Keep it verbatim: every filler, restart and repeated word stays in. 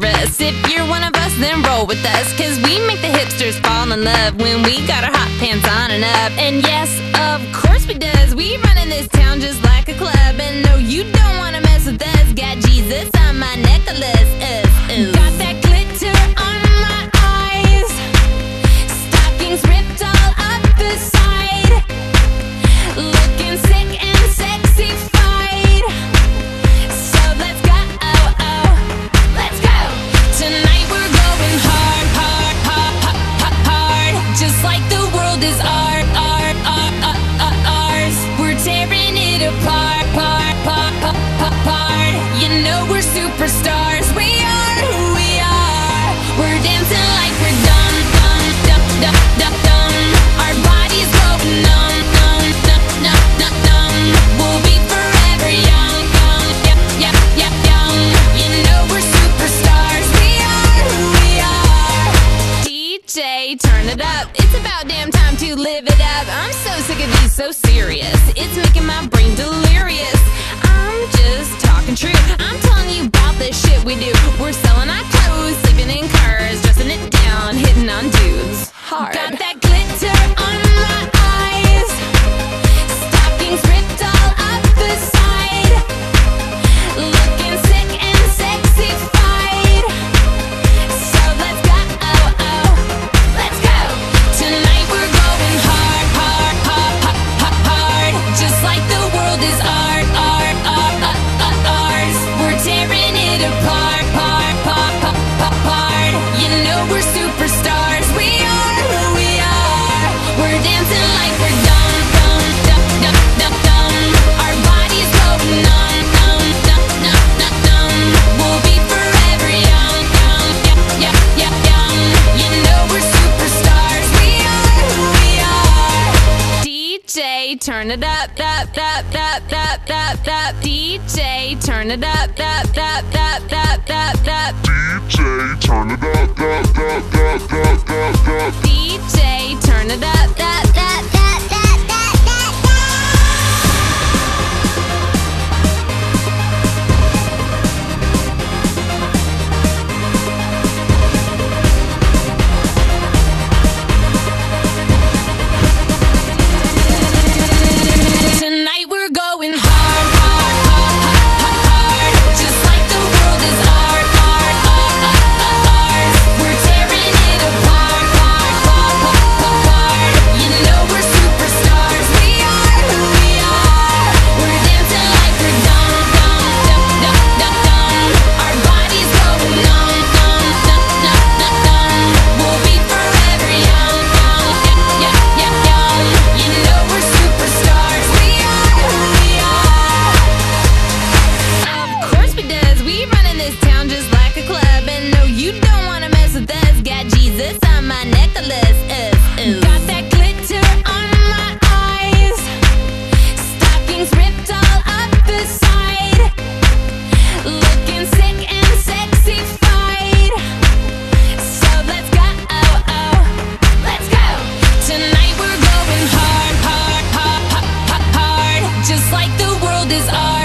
dangerous. If you're one of us, then roll with us, cause we make the hipsters fall in love when we got our hot pants on and up. And yes, of course we does. We run in this town just like a club. And no, you don't wanna mess with us. Got Jesus on my necklace, us, us. Got that glitter on my eyes, stockings ripped all up the side, looking sick and sexy. Superstars, we are who we are. We're dancing like we're dumb, dumb, dumb, dumb, dumb, dumb. Our bodies go numb, numb, numb, numb, numb, numb. We'll be forever young, young, yep, yep, yep, young. You know we're superstars, we are who we are. D J, turn it up, it's about damn time to live it up. I'm so sick of these so serious, it's making my brain delirious. I'm just talking true, I'm telling you about the shit we do. We're selling our clothes, sleeping in cars, dressing it down, hitting on dudes hard. Got that glitter on my eyes, stockings ripped all up the side, looking sick and sexified. So let's go, oh, oh, let's go. Tonight we're going hard, hard, hard, hard, hard, hard. Just like the world is ours. Turn it up, up, up, up, up, up, up. D J, turn it up, up, up, up, up, up, up. D J, turn it up, up, up, up, up, up, up. D J, turn it up, up, up, up, up, up, up, is all.